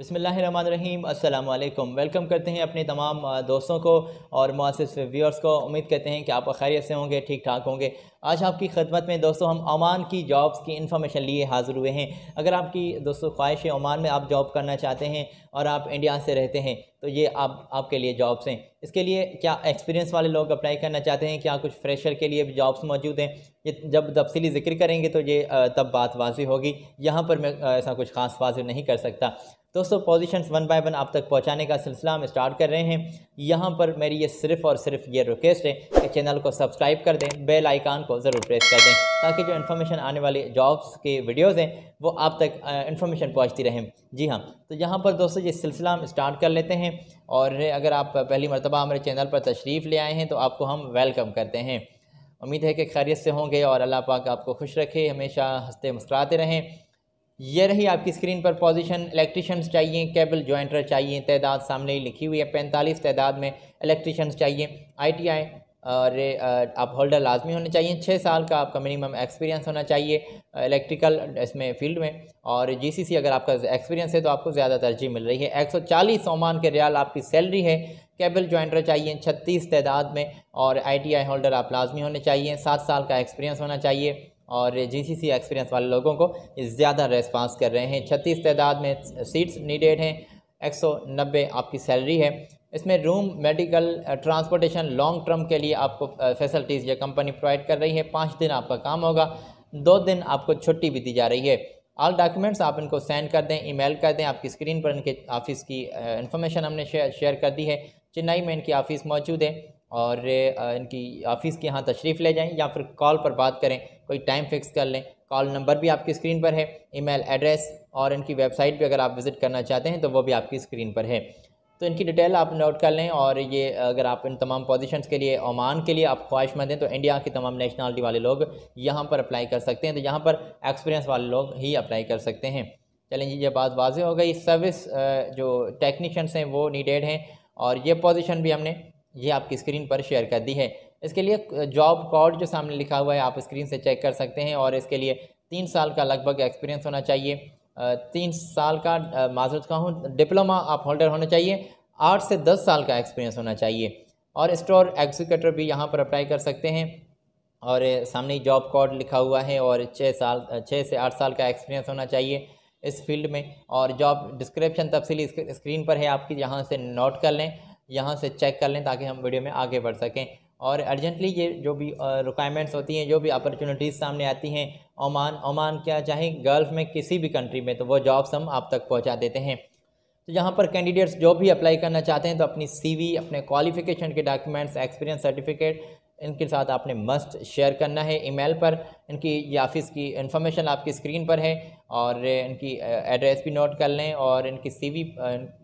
बिस्मिल्लाहिर्रहमानिर्रहीम, अस्सलामुअलैकुम। वेलकम करते हैं अपने तमाम दोस्तों को और मुआसिस व्यूअर्स को। उम्मीद करते हैं कि आप खैरियत से होंगे, ठीक ठाक होंगे। आज आपकी खदमत में दोस्तों हम ओमान की जॉब्स की इन्फॉर्मेशन लिए हाज़िर हुए हैं। अगर आपकी दोस्तों ख्वाहिश है ओमान में आप जॉब करना चाहते हैं और आप इंडिया से रहते हैं तो ये आपके लिए जॉब्स हैं। इसके लिए क्या एक्सपीरियंस वाले लोग अप्लाई करना चाहते हैं, क्या कुछ फ्रेशर के लिए भी जॉब्स मौजूद हैं, ये जब तफसीली जिक्र करेंगे तो ये तब बात वाज़ी होगी। यहाँ पर मैं ऐसा कुछ ख़ास वाज़ी नहीं कर सकता। दोस्तों पोजीशंस वन बाय वन आप तक पहुंचाने का सिलसिला हम स्टार्ट कर रहे हैं। यहाँ पर मेरी ये सिर्फ़ और सिर्फ ये रिक्वेस्ट है कि चैनल को सब्सक्राइब कर दें, बेल आइकान को ज़रूर प्रेस कर दें ताकि जो इन्फॉर्मेशन आने वाली जॉब्स के वीडियोज़ हैं वो आप तक इन्फॉर्मेशन पहुँचती रहें। जी हाँ, तो यहाँ पर दोस्तों ये सिलसिला हम स्टार्ट कर लेते हैं। और अगर आप पहली मरतबा हमारे चैनल पर तशरीफ़ ले आए हैं तो आपको हम वेलकम करते हैं। उम्मीद है कि खैरियत से होंगे और अल्लाह पाक आपको खुश रखे, हमेशा हंसते मुस्कुराते रहें। यह रही आपकी स्क्रीन पर पोजीशन। इलेक्ट्रीशियंस चाहिए, केबल जॉइंटर चाहिए, तादाद सामने ही लिखी हुई है 45 तादाद में इलेक्ट्रीशियंस चाहिए। आईटीआई और आप होल्डर लाजमी होने चाहिए, 6 साल का आपका मिनिमम एक्सपीरियंस होना चाहिए इलेक्ट्रिकल इसमें फील्ड में। और जीसीसी अगर आपका एक्सपीरियंस है तो आपको ज़्यादा तरजीह मिल रही है। 140 ओमान के रियाल आपकी सैलरी है। केबल जॉइंटर चाहिए 36 तादाद में और आईटीआई होल्डर आप लाजमी होने चाहिए, 7 साल का एक्सपीरियंस होना चाहिए। और जीसीसी एक्सपीरियंस वाले लोगों को ज़्यादा रेस्पॉन्स कर रहे हैं। 36 तादाद में सीट्स नीडेड हैं, 190 आपकी सैलरी है। इसमें room, medical, transportation, long term के लिए आपको फैसिलिटीज़ ये कंपनी प्रोवाइड कर रही है। 5 दिन आपका काम होगा, 2 दिन आपको छुट्टी भी दी जा रही है। ऑल डॉक्यूमेंट्स आप इनको सेंड कर दें, ईमेल कर दें। आपकी स्क्रीन पर इनके ऑफ़िस की इंफॉर्मेशन हमने शेयर कर दी है। चेन्नई में इनकी ऑफ़िस मौजूद है और इनकी ऑफ़िस के यहाँ तशरीफ़ ले जाएं या फिर कॉल पर बात करें, कोई टाइम फिक्स कर लें। कॉल नंबर भी आपकी स्क्रीन पर है, ईमेल एड्रेस और इनकी वेबसाइट भी अगर आप विज़िट करना चाहते हैं तो वो भी आपकी स्क्रीन पर है। तो इनकी डिटेल आप नोट कर लें। और ये अगर आप इन तमाम पोजीशंस के लिए ओमान के लिए आप ख्वाहिशमंद हैं तो इंडिया की तमाम नेशनलिटी वाले लोग यहाँ पर अप्लाई कर सकते हैं। तो यहाँ पर एक्सपीरियंस वाले लोग ही अप्लाई कर सकते हैं। चलें, ये बात वाज़ेह हो गई। सर्विस जो टेक्नीशियंस हैं वो नीडेड हैं और ये पोजीशन भी हमने ये आपकी स्क्रीन पर शेयर कर दी है। इसके लिए जॉब कोड जो सामने लिखा हुआ है आप स्क्रीन से चेक कर सकते हैं। और इसके लिए 3 साल का लगभग एक्सपीरियंस होना चाहिए, 3 साल का माजरत का हूँ डिप्लोमा आप होल्डर होना चाहिए, 8 से 10 साल का एक्सपीरियंस होना चाहिए। और स्टोर एग्जीक्यूटिव भी यहाँ पर अप्लाई कर सकते हैं और सामने जॉब कोड लिखा हुआ है। और 6 से 8 साल का एक्सपीरियंस होना चाहिए इस फील्ड में। और जॉब डिस्क्रिप्शन तफसीली स्क्रीन पर है आपकी, यहाँ से नोट कर लें, यहाँ से चेक कर लें ताकि हम वीडियो में आगे बढ़ सकें। और अर्जेंटली ये जो भी रिक्वायरमेंट्स होती हैं, जो भी अपॉर्चुनिटीज़ सामने आती हैं ओमान क्या चाहे गल्फ़ में किसी भी कंट्री में, तो वो जॉब्स हम आप तक पहुंचा देते हैं। तो यहाँ पर कैंडिडेट्स जो भी अप्लाई करना चाहते हैं तो अपनी CV, अपने क्वालिफ़िकेशन के डॉक्यूमेंट्स, एक्सपीरियंस सर्टिफिकेट इनके साथ आपने मस्ट शेयर करना है। ईमेल पर इनकी या ऑफ़िस की इन्फॉर्मेशन आपकी स्क्रीन पर है और इनकी एड्रेस भी नोट कर लें। और इनकी CV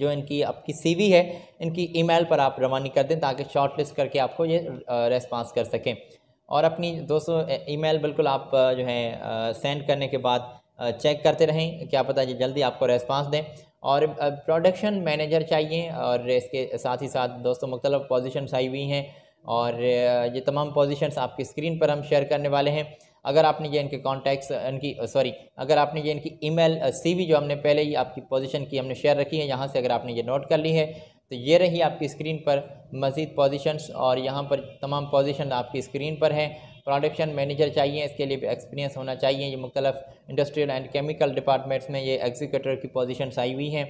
जो इनकी आपकी CV है इनकी ईमेल पर आप रवानी कर दें ताकि शॉर्ट लिस्ट करके आपको ये रेस्पॉन्स कर सकें। और अपनी दोस्तों ईमेल बिल्कुल आप जो है सेंड करने के बाद चेक करते रहें, क्या पता ये जल्दी आपको रेस्पॉन्स दें। और प्रोडक्शन मैनेजर चाहिए और इसके साथ ही साथ दोस्तों मुख्तलिफ़ पोजीशंस आई हुई हैं और ये तमाम पोजीशंस आपकी स्क्रीन पर हम शेयर करने वाले हैं। अगर आपने ये इनके कॉन्टैक्ट्स अगर आपने ये इनकी ईमेल CV जो हमने पहले ही आपकी पोजीशन की हमने शेयर रखी है, यहाँ से अगर आपने ये नोट कर ली है तो ये रही आपकी स्क्रीन पर मज़ीद पोजीशंस। और यहाँ पर तमाम पोजीशन आपकी स्क्रीन पर है। प्रोडक्शन मैनेजर चाहिए, इसके लिए भी एक्सपीरियंस होना चाहिए। ये मुख्तलिफ़ इंडस्ट्रियल एंड केमिकल डिपार्टमेंट्स में ये एग्जीक्यूटिव की पोजीशंस आई हुई हैं।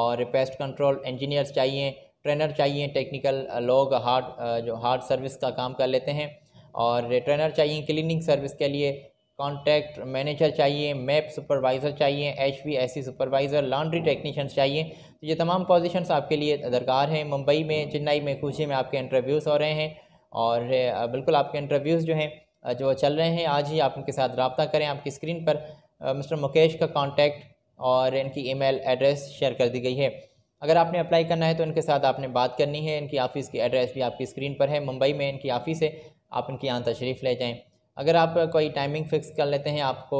और पेस्ट कंट्रोल इंजीनियर्स चाहिए, ट्रेनर चाहिए, टेक्निकल लोग हार्ड सर्विस का काम कर लेते हैं। और ट्रेनर चाहिए क्लीनिंग सर्विस के लिए, कॉन्ट्रैक्ट मैनेजर चाहिए, मैप सुपरवाइज़र चाहिए, HVAC सुपरवाइज़र, लॉन्ड्री टेक्नीशियंस चाहिए। तो ये तमाम पोजीशंस आपके लिए दरकार हैं। मुंबई में, चेन्नई में, कोची में आपके इंटरव्यूज़ हो रहे हैं और बिल्कुल आपके इंटरव्यूज़ जो हैं जो चल रहे हैं आज ही आप उनके साथ रब्ता करें। आपकी स्क्रीन पर मिस्टर मुकेश का कॉन्टैक्ट और इनकी ईमेल एड्रेस शेयर कर दी गई है। अगर आपने अप्लाई करना है तो इनके साथ आपने बात करनी है। इनकी ऑफ़िस की एड्रेस भी आपकी स्क्रीन पर है, मुंबई में इनकी ऑफ़िस है, आप इनके यहाँ तशरीफ़ ले जाएं। अगर आप कोई टाइमिंग फ़िक्स कर लेते हैं, आपको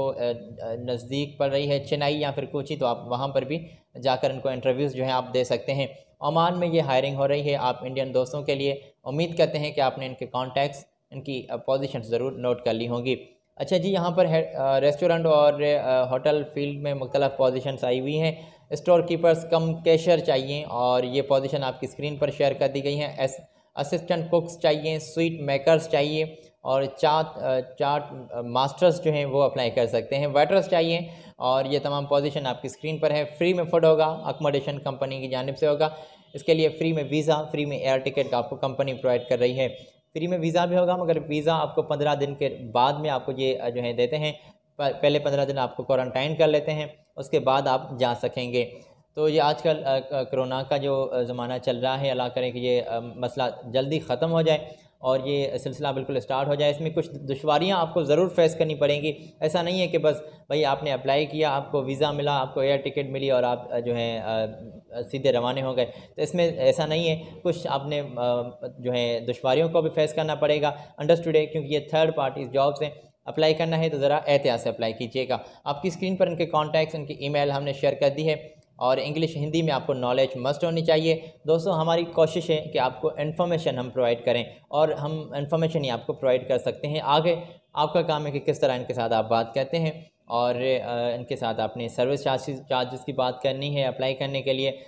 नज़दीक पड़ रही है चेन्नई या फिर कोची, तो आप वहाँ पर भी जाकर इनको इंटरव्यूज़ जो है आप दे सकते हैं। ओमान में ये हायरिंग हो रही है आप इंडियन दोस्तों के लिए। उम्मीद करते हैं कि आपने इनके कॉन्टैक्ट्स, इनकी पोजीशन ज़रूर नोट कर ली होंगी। अच्छा जी, यहाँ पर रेस्टोरेंट और होटल फील्ड में मुख्तलिफ पोजीशंस आई हुई हैं। स्टोर कीपर्स कम कैशर चाहिए और ये पोजीशन आपकी स्क्रीन पर शेयर कर दी गई हैं। असिस्टेंट कुक्स चाहिए, स्वीट मेकर्स चाहिए और चाट मास्टर्स जो हैं वो अप्लाई कर सकते हैं। वेटर्स चाहिए और ये तमाम पोजीशन आपकी स्क्रीन पर है। फ्री में फूड होगा, अकोमोडेशन कंपनी की जानिब से होगा। इसके लिए फ्री में वीज़ा, फ्री में एयर टिकट आपको कंपनी प्रोवाइड कर रही है। फ्री में वीज़ा भी होगा, मगर वीज़ा आपको 15 दिन के बाद में आपको ये जो है देते हैं। पहले 15 दिन आपको क्वारंटाइन कर लेते हैं, उसके बाद आप जा सकेंगे। तो ये आजकल कोरोना का जो ज़माना चल रहा है, अल्लाह करें कि ये मसला जल्दी ख़त्म हो जाए और ये सिलसिला बिल्कुल स्टार्ट हो जाए। इसमें कुछ दुश्वारियाँ आपको ज़रूर फेस करनी पड़ेंगी। ऐसा नहीं है कि बस भाई आपने अप्लाई किया, आपको वीज़ा मिला, आपको एयर टिकट मिली और आप जो है सीधे रवाना हो गए। तो इसमें ऐसा नहीं है, कुछ आपने जो है दुश्वारियों को भी फेस करना पड़ेगा। अंडरस्टूड है, क्योंकि ये थर्ड पार्टी जॉब्स हैं। अप्लाई करना है तो ज़रा एहतियात से अप्लाई कीजिएगा। आपकी स्क्रीन पर उनके कॉन्टैक्ट्स, उनकी ईमेल हमने शेयर कर दी है और इंग्लिश हिंदी में आपको नॉलेज मस्ट होनी चाहिए। दोस्तों, हमारी कोशिश है कि आपको इन्फॉर्मेशन हम प्रोवाइड करें और हम इन्फॉर्मेशन ही आपको प्रोवाइड कर सकते हैं। आगे आपका काम है कि किस तरह इनके साथ आप बात करते हैं और इनके साथ आपने सर्विस चार्जेस की बात करनी है। अप्लाई करने के लिए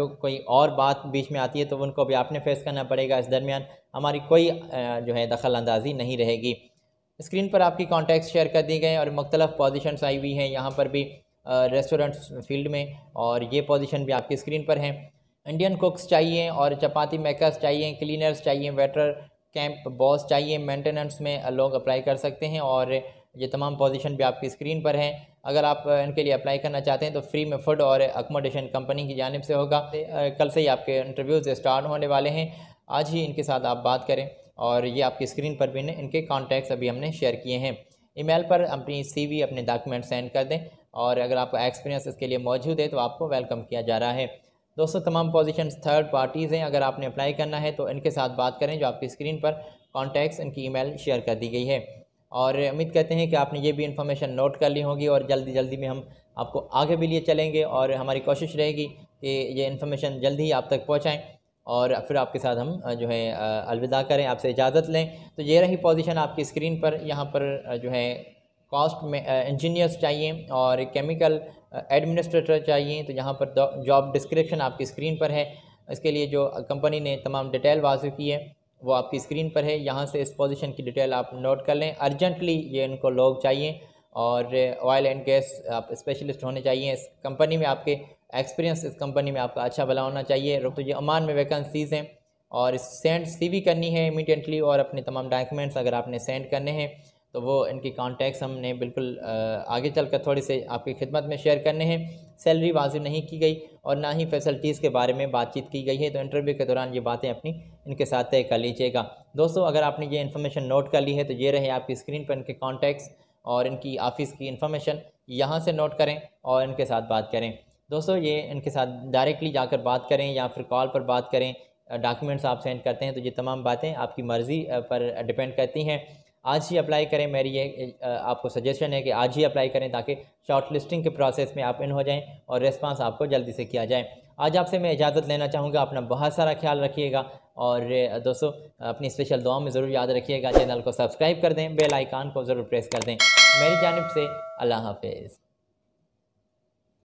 जो कोई और बात बीच में आती है तो उनको भी आपने फेस करना पड़ेगा। इस दरमियान हमारी कोई जो है दखल अंदाजी नहीं रहेगी। स्क्रीन पर आपकी कॉन्टैक्ट शेयर कर दिए गए और मुख्तलिफ पोजीशंस आई हुई हैं। यहाँ पर भी रेस्टोरेंट फील्ड में, और ये पोजीशन भी आपकी स्क्रीन पर है। इंडियन कुक्स चाहिए और चपाती मेकर्स चाहिए, क्लीनर्स चाहिए, वेटर कैंप बॉस चाहिए। मेंटेनेंस में लोग अप्लाई कर सकते हैं और ये तमाम पोजीशन भी आपकी स्क्रीन पर हैं। अगर आप इनके लिए अप्लाई करना चाहते हैं तो फ्री में फूड और अकोमोडेशन कंपनी की जानिब से होगा। कल से ही आपके इंटरव्यूज़ स्टार्ट होने वाले हैं। आज ही इनके साथ आप बात करें और ये आपकी स्क्रीन पर भी इनके कॉन्टैक्ट्स अभी हमने शेयर किए हैं। ईमेल पर अपनी CV, अपने डॉक्यूमेंट सेंड कर दें और अगर आपका एक्सपीरियंस इसके लिए मौजूद है तो आपको वेलकम किया जा रहा है। दोस्तों, तमाम पोजीशंस थर्ड पार्टीज़ हैं। अगर आपने अप्लाई करना है तो इनके साथ बात करें जो आपकी स्क्रीन पर कॉन्टैक्ट्स, इनकी ईमेल शेयर कर दी गई है। और उम्मीद करते हैं कि आपने ये भी इन्फॉर्मेशन नोट कर ली होगी और जल्दी जल्दी में हम आपको आगे भी लिए चलेंगे और हमारी कोशिश रहेगी कि ये इन्फॉर्मेशन जल्दी ही आप तक पहुँचाएँ और फिर आपके साथ हम जो है अलविदा करें, आपसे इजाज़त लें। तो ये रही पोजीशन आपकी स्क्रीन पर। यहाँ पर जो है कॉस्ट में इंजीनियर्स चाहिए और केमिकल एडमिनिस्ट्रेटर चाहिए। तो यहाँ पर जॉब डिस्क्रिप्शन आपकी स्क्रीन पर है। इसके लिए जो कंपनी ने तमाम डिटेल वाज़ू की है वो आपकी स्क्रीन पर है। यहाँ से इस पोजीशन की डिटेल आप नोट कर लें। अर्जेंटली ये इनको लोग चाहिए और ऑयल एंड गैस आप स्पेशलिस्ट होने चाहिए। इस कंपनी में आपके एक्सपीरियंस, इस कंपनी में आपका अच्छा भला होना चाहिए। तो ये ओमान में वैकेंसीज़ हैं और सेंड CV करनी है इमीडिएटली और अपने तमाम डॉक्यूमेंट्स अगर आपने सेंड करने हैं तो वो इनकी कॉन्टैक्ट्स हमने बिल्कुल आगे चलकर थोड़ी से आपकी खिदमत में शेयर करने हैं। सैलरी वाजिब नहीं की गई और ना ही फैसिलिटीज़ के बारे में बातचीत की गई है, तो इंटरव्यू के दौरान ये बातें अपनी इनके साथ तय कर लीजिएगा। दोस्तों, अगर आपने ये इन्फॉर्मेशन नोट कर ली है तो ये रहे आपकी स्क्रीन पर इनके कॉन्टैक्ट्स और इनकी ऑफ़िस की इन्फॉर्मेशन। यहाँ से नोट करें और इनके साथ बात करें। दोस्तों, ये इनके साथ डायरेक्टली जाकर बात करें या फिर कॉल पर बात करें। डॉक्यूमेंट्स आप सेंड करते हैं तो ये तमाम बातें आपकी मर्ज़ी पर डिपेंड करती हैं। आज ही अप्लाई करें। मेरी ये आपको सजेशन है कि आज ही अप्लाई करें ताकि शॉर्ट लिस्टिंग के प्रोसेस में आप इन हो जाएं और रिस्पांस आपको जल्दी से किया जाए। आज आपसे मैं इजाज़त लेना चाहूँगा। अपना बहुत सारा ख्याल रखिएगा और दोस्तों अपनी स्पेशल दुआ में ज़रूर याद रखिएगा। चैनल को सब्सक्राइब कर दें, बेल आइकान को ज़रूर प्रेस कर दें। मेरी जानिब से अल्लाह हाफ़िज़।